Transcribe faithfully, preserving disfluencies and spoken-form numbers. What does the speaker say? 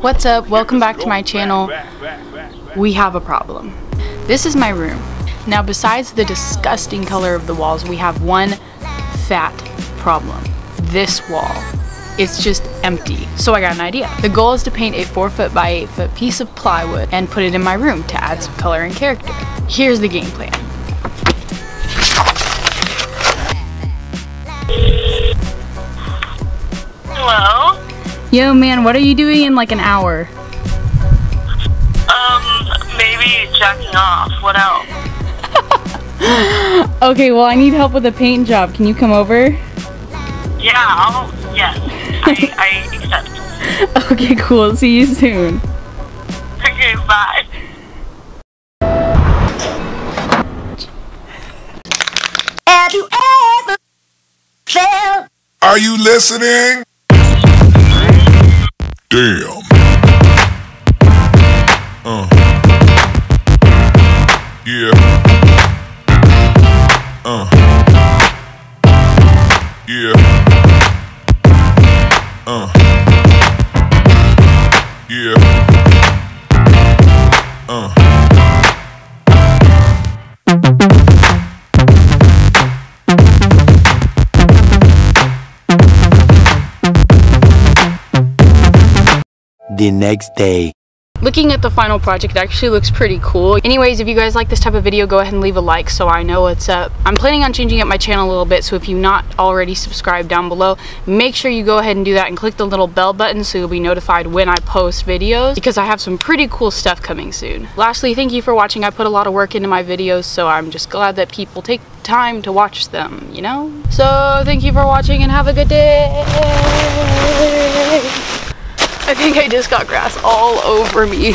What's up? Welcome back to my channel. We have a problem. This is my room. Now, besides the disgusting color of the walls, we have one fat problem. This wall. It's just empty. So I got an idea. The goal is to paint a four foot by eight foot piece of plywood and put it in my room to add some color and character. Here's the game plan. Hello? Yo, man, what are you doing in like an hour? Um, maybe jacking off. What else? Okay, well, I need help with a paint job. Can you come over? Yeah, I'll, yes, I, I accept. Okay, cool. See you soon. Okay, bye. Have you ever felt? Are you listening? Damn. Uh. Yeah. Uh. Yeah. Uh. Yeah. Uh. The next day. Looking at the final project, it actually looks pretty cool. Anyways, if you guys like this type of video, go ahead and leave a like so I know what's up. I'm planning on changing up my channel a little bit, so if you're not already subscribed down below, make sure you go ahead and do that and click the little bell button so you'll be notified when I post videos, because I have some pretty cool stuff coming soon. Lastly, thank you for watching. I put a lot of work into my videos, so I'm just glad that people take time to watch them, you know? So thank you for watching and have a good day. I think I just got grass all over me.